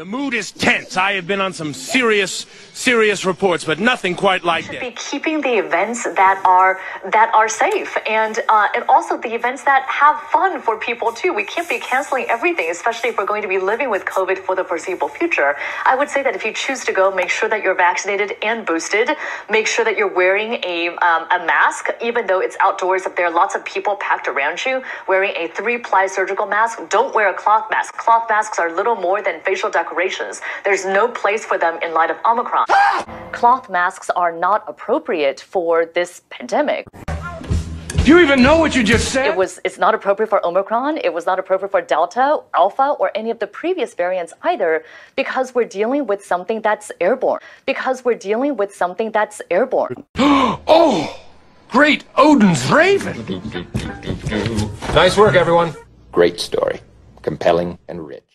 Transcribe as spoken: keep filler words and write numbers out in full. The mood is tense. I have been on some serious, serious reports, but nothing quite like this. We should be keeping the events that are that are safe, and uh, and also the events that have fun for people too. We can't be canceling everything, especially if we're going to be living with COVID for the foreseeable future. I would say that if you choose to go, make sure that you're vaccinated and boosted. Make sure that you're wearing a um, a mask, even though it's outdoors. If there are lots of people packed around you, wearing a three-ply surgical mask. Don't wear a cloth mask. Cloth masks are little more than facial decorations. There's no place for them in light of Omicron. Cloth masks are not appropriate for this pandemic. Do you even know what you just said? It was, it's not appropriate for Omicron. It was not appropriate for Delta, Alpha, or any of the previous variants either, because we're dealing with something that's airborne. Because we're dealing with something that's airborne. Oh, great Odin's Raven. Nice work, everyone. Great story. Compelling and rich.